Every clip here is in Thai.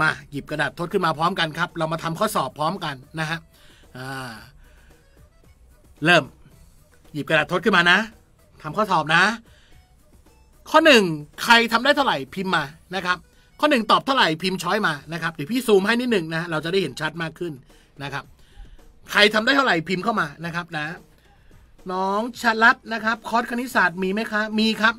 มาหยิบกระดาษทดขึ้นมาพร้อมกันครับเรามาทำข้อสอบพร้อมกันนะฮะเริ่มหยิบกระดาษทดขึ้นมานะทำข้อสอบนะข้อ1ใครทำได้เท่าไหร่พิมพ์มานะครับข้อ1ตอบเท่าไหร่พิมพ์ช้อยมานะครับเดี๋ยวพี่ซูมให้นิดหนึ่งนะเราจะได้เห็นชัดมากขึ้นนะครับใครทำได้เท่าไหร่พิมพ์เข้ามานะครับนะน้องชลัดนะครับคอร์สคณิตศาสตร์มีไหมคะมีครับ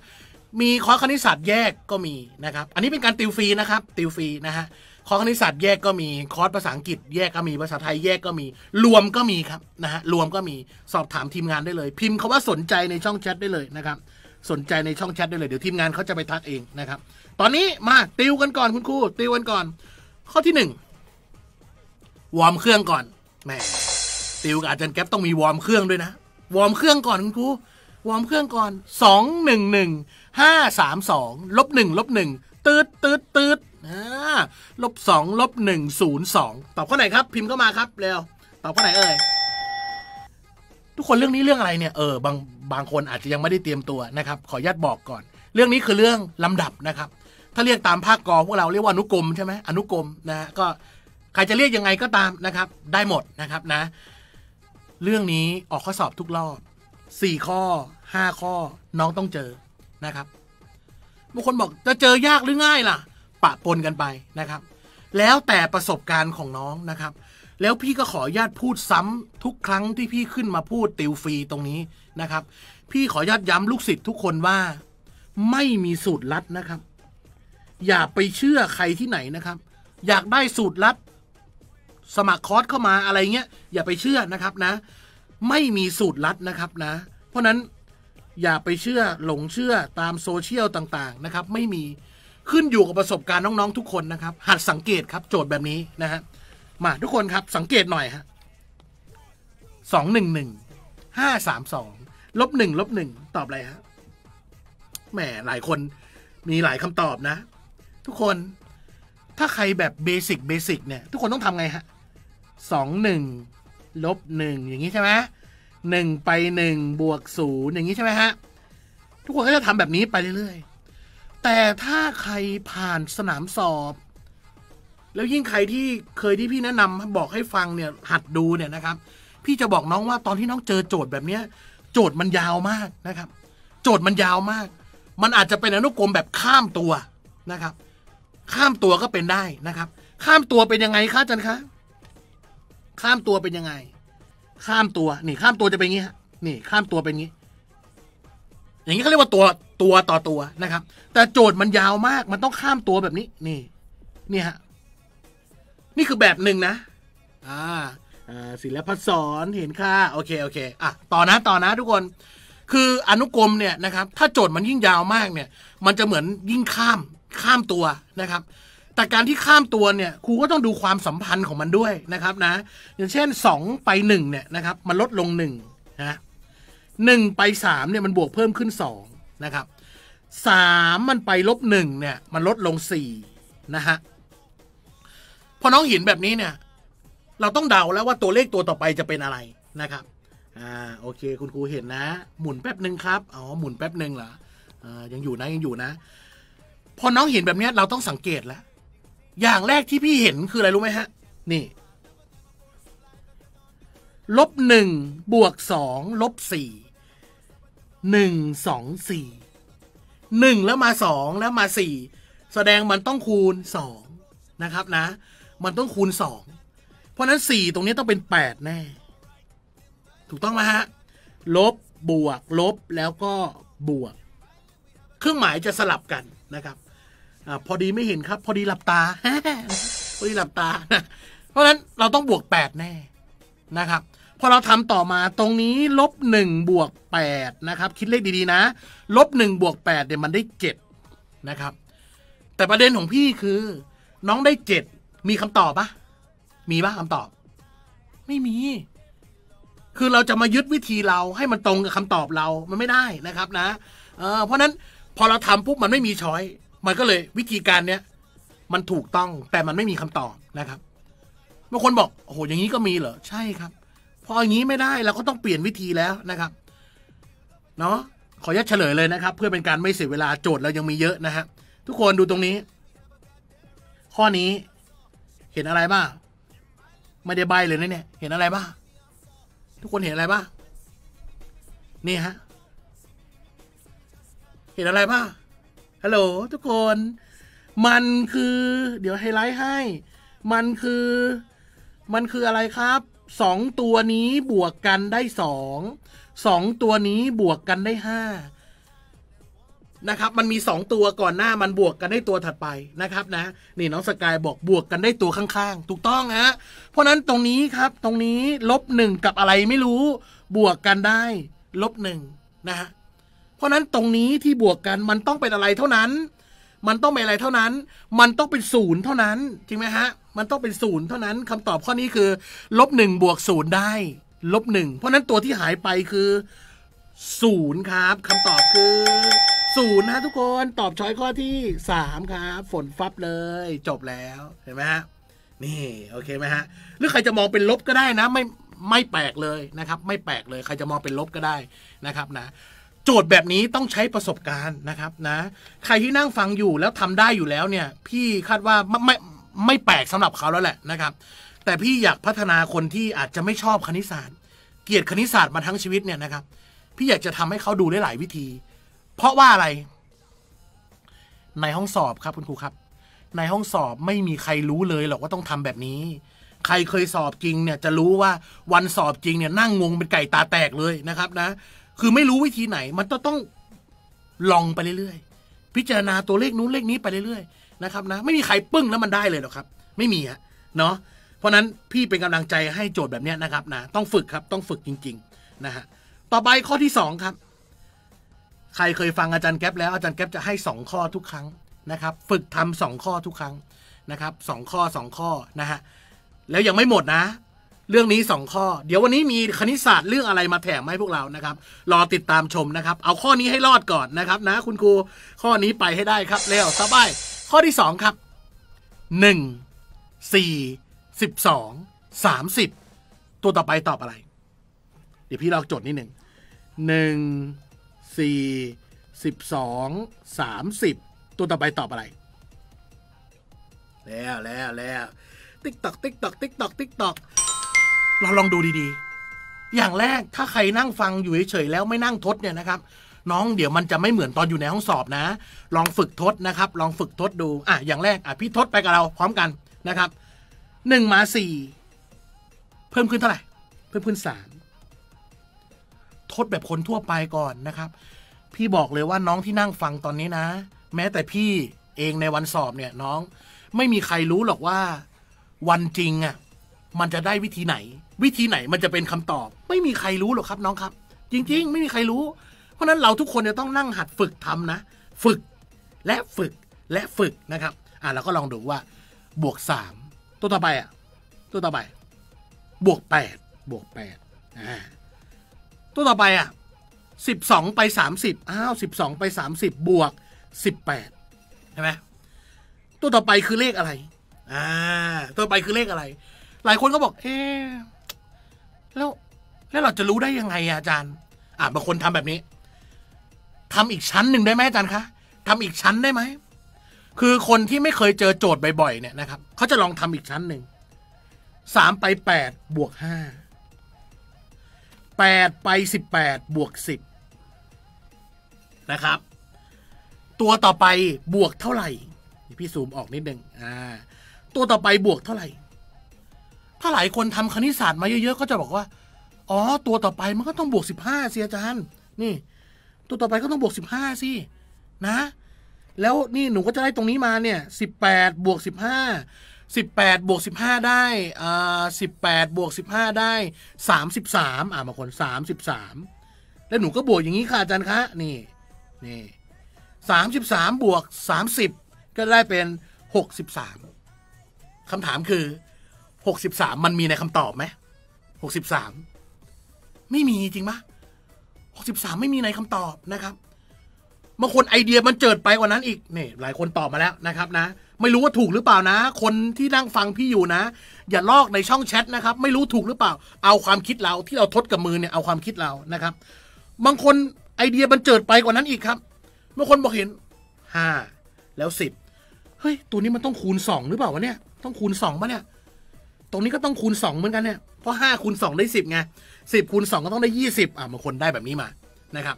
มีคอร์สคณิตศาสตร์แยกก็มีนะครับอันนี้เป็นการติวฟรีนะครับติวฟรีนะฮะคอร์สคณิตศาสตร์แยกก็มีคอร์สภาษาอังกฤษแยกก็มีภาษาไทยแยกก็มีรวมก็มีครับนะฮะรวมก็มีสอบถามทีมงานได้เลยพิมพ์คำว่าสนใจในช่องแชทได้เลยนะครับสนใจในช่องแชทได้เลยเดี๋ยวทีมงานเขาจะไปทักเองนะครับตอนนี้มาติวกันก่อนคุณครูติวกันก่อนข้อที่1วอร์มเครื่องก่อนแหมติวกับอาจารย์แก๊ปต้องมีวอร์มเครื่องด้วยนะวอร์มเครื่องก่อนคุณครูวอร์มเครื่องก่อน2 1 1 5 3 2 -1 -1 ตืดตืดตืด-2 -1 0 2ตอบข้อไหนครับพิมพ์เข้ามาครับเร็วตอบข้อไหนเอ่ยทุกคนเรื่องนี้เรื่องอะไรเนี่ยบางคนอาจจะยังไม่ได้เตรียมตัวนะครับขออนุญาตบอกก่อนเรื่องนี้คือเรื่องลำดับนะครับถ้าเรียกตามภาคกอพวกเราเรียกว่าอนุกรมใช่ไหมอนุกรมนะก็ใครจะเรียกยังไงก็ตามนะครับได้หมดนะครับนะเรื่องนี้ออกข้อสอบทุกรอบ4ข้อ5ข้อน้องต้องเจอนะครับบางคนบอกจะเจอยากหรือง่ายล่ะปะปนกันไปนะครับแล้วแต่ประสบการณ์ของน้องนะครับแล้วพี่ก็ขออนุญาตพูดซ้ำทุกครั้งที่พี่ขึ้นมาพูดติวฟรีตรงนี้นะครับพี่ขออนุญาตย้ำลูกศิษย์ทุกคนว่าไม่มีสูตรลัดนะครับอย่าไปเชื่อใครที่ไหนนะครับอยากได้สูตรลัดสมัครคอร์สเข้ามาอะไรเงี้ยอย่าไปเชื่อนะครับนะไม่มีสูตรลัดนะครับนะเพราะนั้นอย่าไปเชื่อหลงเชื่อตามโซเชียลต่างๆนะครับไม่มีขึ้นอยู่กับประสบการณ์น้องๆทุกคนนะครับหัดสังเกตครับโจทย์แบบนี้นะฮะมาทุกคนครับสังเกตหน่อยฮะ2 1 1 5 3 2 -1 -1 ตอบอะไรฮะแหมหลายคนมีหลายคำตอบนะทุกคนถ้าใครแบบเบสิกเนี่ยทุกคนต้องทำไงฮะ2 1 -1อย่างนี้ใช่ไหม1 ไป 1 บวก 0อย่างนี้ใช่ไหมฮะทุกคนก็จะทำแบบนี้ไปเรื่อยๆแต่ถ้าใครผ่านสนามสอบแล้วยิ่งใครที่เคยที่พี่แนะนำบอกให้ฟังเนี่ยหัดดูเนี่ยนะครับพี่จะบอกน้องว่าตอนที่น้องเจอโจทย์แบบเนี้ยโจทย์มันยาวมากนะครับโจทย์มันยาวมากมันอาจจะเป็นอนุกรมแบบข้ามตัวนะครับข้ามตัวก็เป็นได้นะครับข้ามตัวเป็นยังไงคะอาจารย์คะข้ามตัวเป็นยังไงข้ามตัวนี่ข้ามตัวจะเป็นอย่างนี้ฮะนี่ข้ามตัวเป็นอย่างนี้อย่างนี้เขาเรียกว่าตัวต่อตัวนะครับแต่โจทย์มันยาวมากมันต้องข้ามตัวแบบนี้นี่นี่ฮะนี่คือแบบหนึ่งนะศิลปศรเห็นค่ะโอเคโอเคอ่ะต่อนะทุกคนคืออนุกรมเนี่ยนะครับถ้าโจทย์มันยิ่งยาวมากเนี่ยมันจะเหมือนยิ่งข้ามตัวนะครับแต่การที่ข้ามตัวเนี่ยครูก็ต้องดูความสัมพันธ์ของมันด้วยนะครับนะอย่างเช่น2 ไป 1เนี่ยนะครับมันลดลง1นะ1 ไป 3เนี่ยมันบวกเพิ่มขึ้น2นะครับ3มันไป-1เนี่ยมันลดลง4นะฮะพอน้องเห็นแบบนี้เนี่ยเราต้องเดาแล้วว่าตัวเลขตัวต่อไปจะเป็นอะไรนะครับโอเคคุณครูเห็นนะหมุนแป๊บหนึ่งครับอ๋อหมุนแป๊บหนึ่งเหรอยังอยู่นะพอน้องเห็นแบบนี้เราต้องสังเกตแล้วอย่างแรกที่พี่เห็นคืออะไรรู้ไหมฮะนี่-1 บวก 2 -4 1 2 4 1แล้วมา2แล้วมา4แสดงมันต้องคูณ2นะครับนะมันต้องคูณ2เพราะนั้น4ตรงนี้ต้องเป็น8แน่ถูกต้องไหมฮะลบบวกลบแล้วก็บวกเครื่องหมายจะสลับกันนะครับพอดีไม่เห็นครับพอดีหลับตาพอดีหลับตาเพราะฉะนั้นเราต้องบวก8แน่นะครับพอเราทำต่อมาตรงนี้-1 บวก 8นะครับคิดเลขดีๆนะ-1 บวก 8เนี่ยมันได้7นะครับแต่ประเด็นของพี่คือน้องได้7มีคำตอบปะมีปะคำตอบไม่มีคือเราจะมายึดวิธีเราให้มันตรงกับคำตอบเรามันไม่ได้นะครับนะเพราะนั้นพอเราทำปุ๊บมันไม่มีช้อยมันก็เลยวิธีการเนี้ยมันถูกต้องแต่มันไม่มีคำตอบนะครับบางคนบอกโอ้โหอย่างนี้ก็มีเหรอใช่ครับพออย่างนี้ไม่ได้เราก็ต้องเปลี่ยนวิธีแล้วนะครับเนาะขออนุญาตเฉลยเลยนะครับเพื่อเป็นการไม่เสียเวลาโจทย์เรายังมีเยอะนะฮะทุกคนดูตรงนี้ข้อนี้ เห็นอะไรบ้างไม่ได้ใบเลยนะเนี่ยเห็นอะไรบ้างทุกคนเห็นอะไรบ้างนี่ฮะเห็นอะไรบ้างฮัลโหลทุกคนมันคือเดี๋ยวไฮไลท์ให้มันคืออะไรครับสองตัวนี้บวกกันได้สองตัวนี้บวกกันได้ห้านะครับมันมี2ตัวก่อนหน้ามันบวกกันได้ตัวถัดไปนะครับนะนี่น้องสกายบอกบวกกันได้ตัวข้างๆถูกต้องฮะเพราะนั้นตรงนี้ครับตรงนี้ลบ1กับอะไรไม่รู้บวกกันได้ลบ1นะฮะเพราะนั้นตรงนี้ที่บวกกันมันต้องเป็นอะไรเท่านั้นมันต้องเป็นศูนย์เท่านั้นจริงไหมฮะมันต้องเป็นศูนย์เท่านั้นคำตอบข้อนี้คือลบ1บวกศูนย์ได้ลบ1เพราะนั้นตัวที่หายไปคือศูนย์ครับคำตอบคือศูนย์นะทุกคนตอบช้อยข้อที่3ครับฝนฟับเลยจบแล้วเห็นไหมฮะนี่โอเคไหมฮะหรือใครจะมองเป็นลบก็ได้นะไม่แปลกเลยนะครับไม่แปลกเลยใครจะมองเป็นลบก็ได้นะครับนะโจทย์แบบนี้ต้องใช้ประสบการณ์นะครับนะใครที่นั่งฟังอยู่แล้วทำได้อยู่แล้วเนี่ยพี่คาดว่าไม่แปลกสำหรับเขาแล้วแหละนะครับแต่พี่อยากพัฒนาคนที่อาจจะไม่ชอบคณิตศาสตร์เกลียดคณิตศาสตร์มาทั้งชีวิตเนี่ยนะครับพี่อยากจะทำให้เขาดูได้หลายวิธีเพราะว่าอะไรในห้องสอบครับคุณครูครับในห้องสอบไม่มีใครรู้เลยหรอกว่าต้องทำแบบนี้ใครเคยสอบจริงเนี่ยจะรู้ว่าวันสอบจริงเนี่ยนั่งงงเป็นไก่ตาแตกเลยนะครับนะคือไม่รู้วิธีไหนมันต้องลองไปเรื่อยๆพิจารณาตัวเลขนู้นเลขนี้ไปเรื่อยๆนะครับนะไม่มีใครปึ้งแล้วมันได้เลยหรอกครับไม่มีอะเนาะเพราะนั้นพี่เป็นกำลังใจให้โจทย์แบบนี้นะครับนะต้องฝึกครับต้องฝึกจริงๆนะฮะต่อไปข้อที่2ครับใครเคยฟังอาจารย์แก๊ปแล้วอาจารย์แก๊ปจะให้2ข้อทุกครั้งนะครับฝึกทำ2ข้อทุกครั้งนะครับ2ข้อ2ข้อนะฮะแล้วยังไม่หมดนะเรื่องนี้2ข้อเดี๋ยววันนี้มีคณิตศาสตร์เรื่องอะไรมาแถมให้พวกเรานะครับรอติดตามชมนะครับเอาข้อนี้ให้รอดก่อนนะครับนะคุณครูข้อนี้ไปให้ได้ครับเร็วสบายข้อที่2ครับ1 4 12 30ตัวต่อไปตอบอะไรเดี๋ยวพี่ลองจดนิดหนึ่ง1 4 12 30ตัวต่อไปตอบอะไรแล้วติ๊กตอกติ๊กตอกติ๊กตอกติ๊กตอกเราลองดูดีๆอย่างแรกถ้าใครนั่งฟังอยู่เฉยๆแล้วไม่นั่งทดเนี่ยนะครับน้องเดี๋ยวมันจะไม่เหมือนตอนอยู่ในห้องสอบนะลองฝึกทดนะครับลองฝึกทดดูอ่ะอย่างแรกอ่ะพี่ทดไปกับเราพร้อมกันนะครับ1 มา 4เพิ่มขึ้นเท่าไหร่เพิ่มขึ้น3ทดแบบคนทั่วไปก่อนนะครับพี่บอกเลยว่าน้องที่นั่งฟังตอนนี้นะแม้แต่พี่เองในวันสอบเนี่ยน้องไม่มีใครรู้หรอกว่าวันจริงอ่ะมันจะได้วิธีไหนมันจะเป็นคำตอบไม่มีใครรู้หรอกครับน้องครับจริงๆไม่มีใครรู้เพราะฉะนั้นเราทุกคนจะต้องนั่งหัดฝึกทำนะฝึกและฝึกและฝึกนะครับอ่ะเราก็ลองดูว่าบวก3ตัวต่อไปอ่ะตัวต่อไปบวก8บวก8ตัวต่อไปอ่ะ12ไป30อ้าว12ไป30บวก18ใช่ไหมตัวต่อไปคือเลขอะไรตัวไปคือเลขอะไรหลายคนก็บอกเอ๊ะแล้วเราจะรู้ได้ยังไงอาจารย์บางคนทำแบบนี้ทำอีกชั้นหนึ่งได้ไหมอาจารย์คะทำอีกชั้นได้ไหมคือคนที่ไม่เคยเจอโจทย์บ่อยๆเนี่ยนะครับเขาจะลองทำอีกชั้นหนึ่ง3ไป8บวก58ไป18บวก10นะครับตัวต่อไปบวกเท่าไหร่พี่ซูมออกนิดนึงตัวต่อไปบวกเท่าไหร่ถ้าหลายคนทำคณิตศาสตร์มาเยอะๆก็จะบอกว่าอ๋อตัวต่อไปมันก็ต้องบวก15สิอาจารย์นี่ตัวต่อไปก็ต้องบวก15สินะแล้วนี่หนูก็จะได้ตรงนี้มาเนี่ย18บวก1518บวก15ได้18บวก15ได้33บางคน33แล้วหนูก็บวกอย่างนี้ค่ะอาจารย์คะนี่33บวก30ก็ได้เป็น63คำถามคือ63มันมีในคำตอบไหม63ไม่มีจริงปะ63ไม่มีในคำตอบนะครับบางคนไอเดียมันเจิดไปกว่านั้นอีกนี่หลายคนตอบมาแล้วนะครับนะไม่รู้ว่าถูกหรือเปล่านะคนที่นั่งฟังพี่อยู่นะอย่าลอกในช่องแชทนะครับไม่รู้ถูกหรือเปล่าเอาความคิดเราที่เราทดกับมือเนี่ยเอาความคิดเรานะครับบางคนไอเดียมันเจิดไปกว่านั้นอีกครับบางคนบอกเห็น5แล้ว10เฮ้ยตัวนี้มันต้องคูณ2หรือเปล่าวะเนี่ย ต้องคูณ2ป่ะเนี่ยตรงนี้ก็ต้องคูณ2เหมือนกันเนี่ยเพราะ5คูณ2ได้10ไง10คูณ2ก็ต้องได้20บางคนได้แบบนี้มานะครั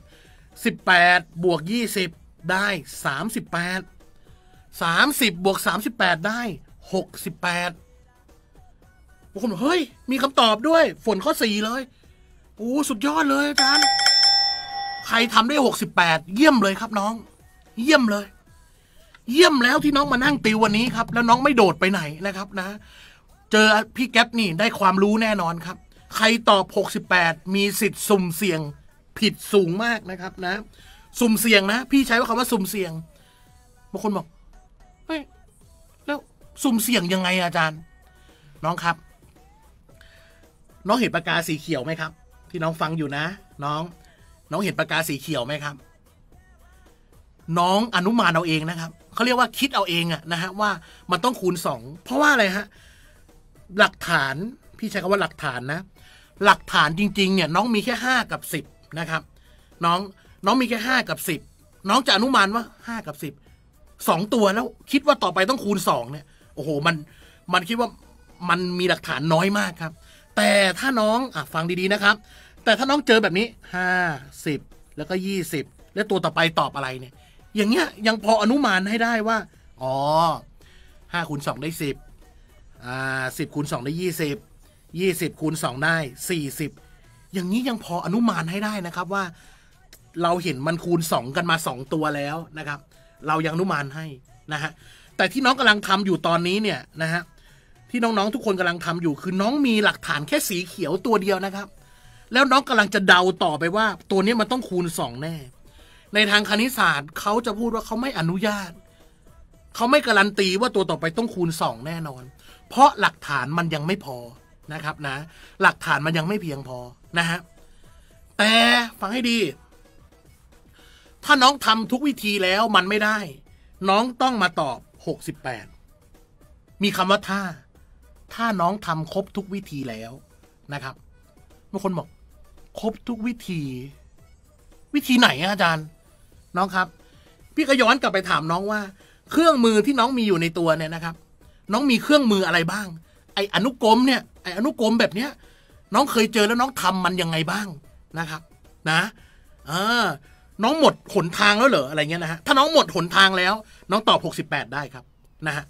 บ18บวก20ได้38 30บวก38ได้68บางคนบอกเฮ้ยมีคำตอบด้วยฝนข้อ4เลยโอ้สุดยอดเลยอาจารย์ใครทำได้68เยี่ยมเลยครับน้องเยี่ยมเลยเยี่ยมแล้วที่น้องมานั่งติววันนี้ครับแล้วน้องไม่โดดไปไหนนะครับนะเจอพี่แก๊ปนี่ได้ความรู้แน่นอนครับใครตอบ68มีสิทธิ์สุ่มเสี่ยงผิดสูงมากนะครับนะสุ่มเสี่ยงนะพี่ใช้คำว่าสุ่มเสี่ยงบางคนบอกเฮ้ยแล้วสุ่มเสี่ยงยังไงอาจารย์น้องครับน้องเห็นปากกาสีเขียวไหมครับที่น้องฟังอยู่นะน้องเห็นปากกาสีเขียวไหมครับน้องอนุมานเอาเองนะครับเขาเรียกว่าคิดเอาเองอะนะฮะว่ามันต้องคูณ2เพราะว่าอะไรฮะหลักฐานพี่ใช้คำว่าหลักฐานนะหลักฐานจริงๆเนี่ยน้องมีแค่5กับ10นะครับน้องมีแค่5กับ10น้องจะอนุมานว่า5กับ10 2ตัวแล้วคิดว่าต่อไปต้องคูณ2เนี่ยโอ้โหมันคิดว่ามันมีหลักฐานน้อยมากครับแต่ถ้าน้องฟังดีๆนะครับแต่ถ้าน้องเจอแบบนี้50แล้วก็20แล้วตัวต่อไปตอบอะไรเนี่ยอย่างเงี้ยยังพออนุมานให้ได้ว่าอ๋อ5คูณ2ได้1010คูณ2ได้20 20คูณ2ได้40อย่างนี้ยังพออนุมานให้ได้นะครับว่าเราเห็นมันคูณ2กันมา2ตัวแล้วนะครับเรายังอนุมานให้นะฮะแต่ที่น้องกำลังทำอยู่ตอนนี้เนี่ยนะฮะที่น้องๆทุกคนกำลังทำอยู่คือน้องมีหลักฐานแค่สีเขียวตัวเดียวนะครับแล้วน้องกำลังจะเดาต่อไปว่าตัวนี้มันต้องคูณ2แน่ในทางคณิตศาสตร์เขาจะพูดว่าเขาไม่อนุญาตเขาไม่การันตีว่าตัวต่อไปต้องคูณ2แน่นอนเพราะหลักฐานมันยังไม่พอนะครับนะหลักฐานมันยังไม่เพียงพอนะฮะแต่ฟังให้ดีถ้าน้องทำทุกวิธีแล้วมันไม่ได้น้องต้องมาตอบ68มีคำว่าถ้าน้องทำครบทุกวิธีแล้วนะครับบางคนบอกครบทุกวิธีไหนอาจารย์น้องครับพี่ก็ย้อนกลับไปถามน้องว่าเครื่องมือที่น้องมีอยู่ในตัวเนี่ยนะครับน้องมีเครื่องมืออะไรบ้างไออนุกรมเนี่ยไออนุกรมแบบเนี้ยน้องเคยเจอแล้วน้องทำมันยังไงบ้างนะครับนะน้องหมดหนทางแล้วเหรออะไรเงี้ยนะฮะถ้าน้องหมดหนทางแล้วน้องตอบ68ได้ครับนะฮะ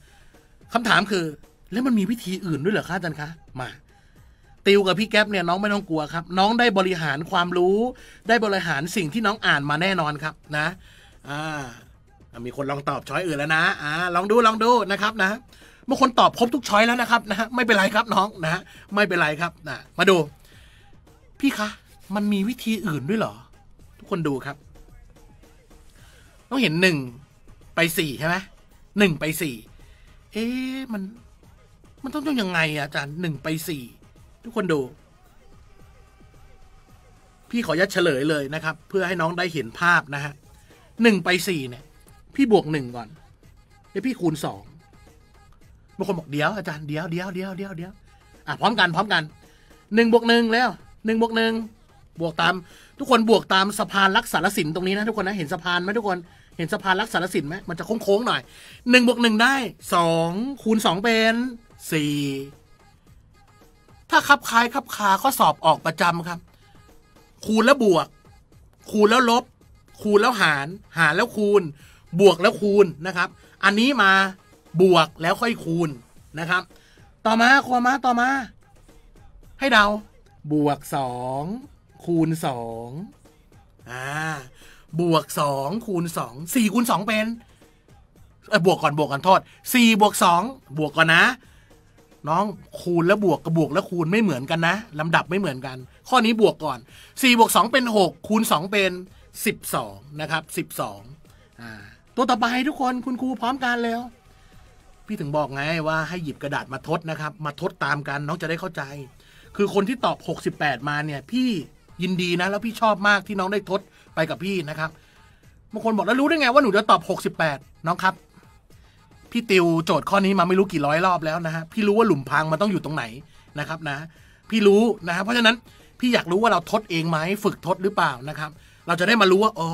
คำถามคือแล้วมันมีวิธีอื่นด้วยเหรอคะอาจารย์คะมาติวกับพี่แก๊ปเนี่ยน้องไม่ต้องกลัวครับน้องได้บริหารความรู้ได้บริหารสิ่งที่น้องอ่านมาแน่นอนครับนะมีคนลองตอบช้อยอื่นแล้วนะลองดูนะครับนะบางคนตอบครบทุกช้อยแล้วนะครับนะไม่เป็นไรครับน้องนะไม่เป็นไรครับนะมาดูพี่คะมันมีวิธีอื่นด้วยเหรอทุกคนดูครับต้องเห็น1 ไป 4ใช่ไหม1 ไป 4เอ๊ะมันต้องยังไงอาจารย์1 ไป 4ทุกคนดูพี่ขอยัดเฉลยเลยนะครับเพื่อให้น้องได้เห็นภาพนะฮะ1 ไป 4เนี่ยพี่บวก1ก่อนแล้วพี่คูณ2บางคนบอกเดี๋ยวอาจารย์เดี๋ยวพร้อมกัน1 บวก 1แล้ว1 บวก 1บวกตามทุกคนบวกตามสะพานรักษาลศิลป์ตรงนี้นะทุกคนนะเห็นสะพานไหมทุกคนเห็นสะพานรักษาลศิลป์ไหมมันจะโค้งๆหน่อย1 บวก 1ได้2คูณ2เป็น4ถ้าคับคาข้อสอบออกประจำครับคูณแล้วบวกคูณแล้วลบคูณแล้วหารแล้วคูณบวกแล้วคูณนะครับอันนี้มาบวกแล้วค่อยคูณนะครับต่อมาให้เดาบวก2คูณ2บวก2คูณ2 4คูณ2เป็นบวกก่อนโทษ4บวก2บวกก่อนนะน้องคูณแล้วบวกกับบวกแล้วคูณไม่เหมือนกันนะลำดับไม่เหมือนกันข้อนี้บวกก่อน4บวก2เป็น6คูณ2เป็น12นะครับ12ตัวต่อไปทุกคนคุณครูพร้อมกันแล้วพี่ถึงบอกไงว่าให้หยิบกระดาษมาทดนะครับมาทดตามกันน้องจะได้เข้าใจคือคนที่ตอบ68มาเนี่ยพี่ยินดีนะแล้วพี่ชอบมากที่น้องได้ทดไปกับพี่นะครับบางคนบอกแล้วรู้ได้ไงว่าหนูจะตอบ68น้องครับพี่ติวโจทย์ข้อนี้มาไม่รู้กี่ร้อยรอบแล้วนะฮะพี่รู้ว่าหลุมพรางมันต้องอยู่ตรงไหนนะครับนะพี่รู้นะฮะเพราะฉะนั้นพี่อยากรู้ว่าเราทดเองไหมฝึกทดหรือเปล่านะครับเราจะได้มารู้ว่าอ๋อ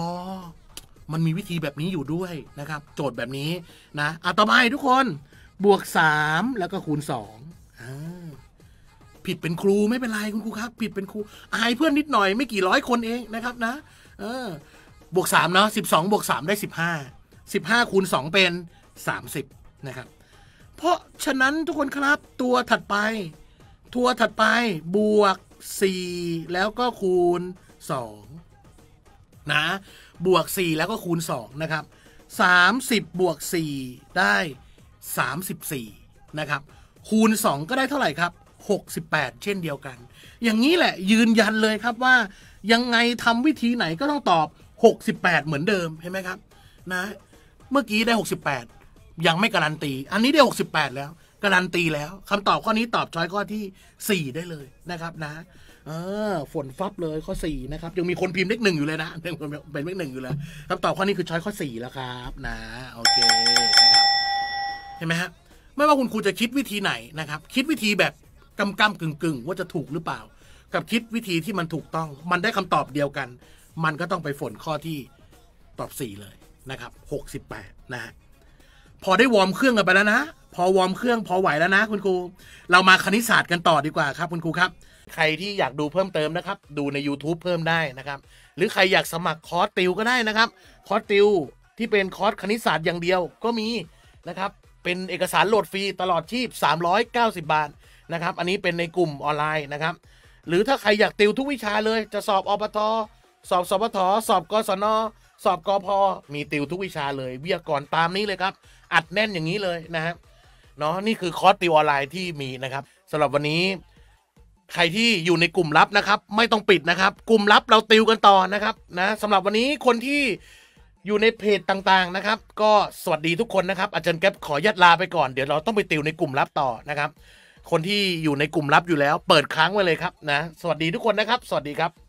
มันมีวิธีแบบนี้อยู่ด้วยนะครับโจทย์แบบนี้นะต่อไปทุกคน บวก3แล้วก็คูณ2ผิดเป็นครูไม่เป็นไรคุณครูครับผิดเป็นครูอายเพื่อนนิดหน่อยไม่กี่ร้อยคนเองนะครับนะบวก3เนาะ12บวก3ได้15 15คูณ2เป็น30นะครับเพราะฉะนั้นทุกคนครับตัวถัดไปบวก4แล้วก็คูณ2นะบวก4แล้วก็คูณ2นะครับ30บวก4ได้34นะครับคูณ2ก็ได้เท่าไหร่ครับ68เช่นเดียวกันอย่างนี้แหละยืนยันเลยครับว่ายังไงทำวิธีไหนก็ต้องตอบ68เหมือนเดิมเห็นไหมครับนะเมื่อกี้ได้68ยังไม่การันตีอันนี้ได้68แล้วการันตีแล้วคำตอบข้อนี้ตอบช้อยข้อที่4ได้เลยนะครับนะฝนฟับเลยข้อ4นะครับยังมีคนพิมพ์เลข1อยู่เลยนะเป็นเลข1อยู่เลยคำตอบข้อนี้คือช้อยข้อ4แล้วครับนะโอเคนะครับเห็นไหมฮะไม่ว่าคุณครูจะคิดวิธีไหนนะครับคิดวิธีแบบกำกึ่งว่าจะถูกหรือเปล่ากับคิดวิธีที่มันถูกต้องมันได้คำตอบเดียวกันมันก็ต้องไปฝนข้อที่ตอบ4เลยนะครับ68นะฮะพอได้วอร์มเครื่องกันไปแล้วนะพอวอร์มเครื่องพอไหวแล้วนะคุณครูเรามาคณิตศาสตร์กันต่อดีกว่าครับคุณครูครับใครที่อยากดูเพิ่มเติมนะครับดูใน YouTube เพิ่มได้นะครับหรือใครอยากสมัครคอร์สติวก็ได้นะครับคอร์สติวที่เป็นคอร์สคณิตศาสตร์อย่างเดียวก็มีนะครับเป็นเอกสารโหลดฟรีตลอดชีพ390 บาทนะครับอันนี้เป็นในกลุ่มออนไลน์นะครับหรือถ้าใครอยากติวทุกวิชาเลยจะสอบอปทสอบสปทสอบกศนสอบกพมีติวทุกวิชาเลยวิทยากรตามนี้เลยครับอัดแน่นอย่างนี้เลยนะครับเนาะนี่คือคอร์สติวออนไลน์ที่มีนะครับสำหรับวันนี้ใครที่อยู่ในกลุ่มลับนะครับไม่ต้องปิดนะครับกลุ่มลับเราติวกันต่อนะครับนะสำหรับวันนี้คนที่อยู่ในเพจต่างๆนะครับก็สวัสดีทุกคนนะครับอาจารย์แก๊ปขอยัดลาไปก่อนเดี๋ยวเราต้องไปติวในกลุ่มลับต่อนะครับคนที่อยู่ในกลุ่มลับอยู่แล้วเปิดค้างไว้เลยครับนะสวัสดีทุกคนนะครับสวัสดีครับ